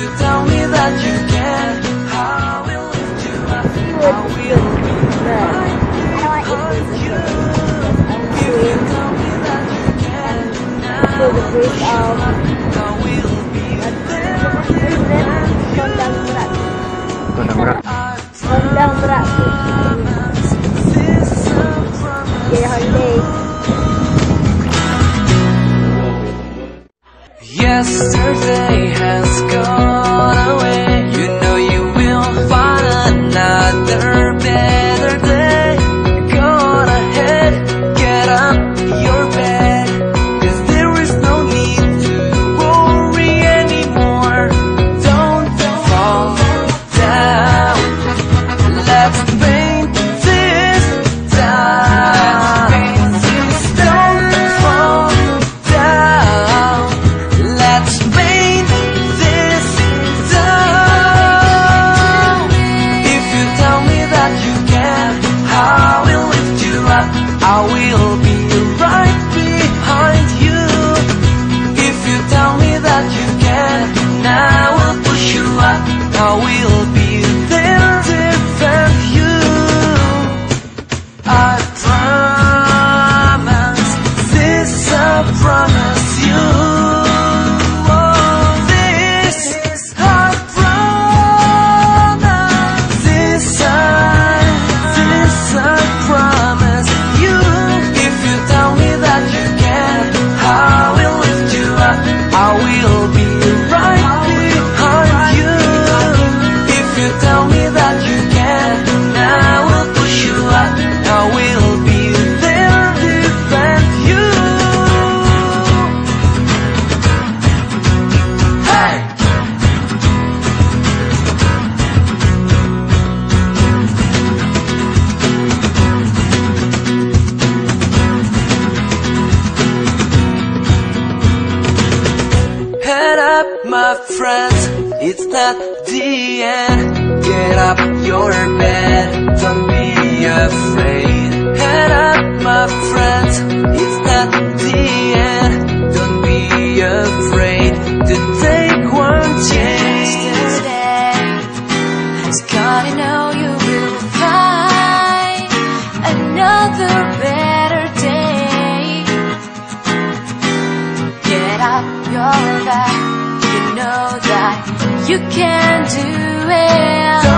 you tell me that you can, I will lift you up, I will be right here for you. You can tell me that you can, I will lift you up, I will be there for you. Yesterday has gone away. You know you will find another better day. Go on ahead, get up your bed, 'cause there is no need to worry anymore. Don't fall down. Let's paint this town. Don't fall down. Let's paint this town. If you tell me that you can, I will lift you up, I will be right behind you. If you tell me that you can, I will push you up, I will be there to defend you. I promise, this I promise you. My friends, it's not the end. Get up your bed, don't be afraid. Head up, my friends, it's not the end. Don't be afraid to take one chance. Today, it's gonna know you will find another better day. Get up your bed. Know that you can do it.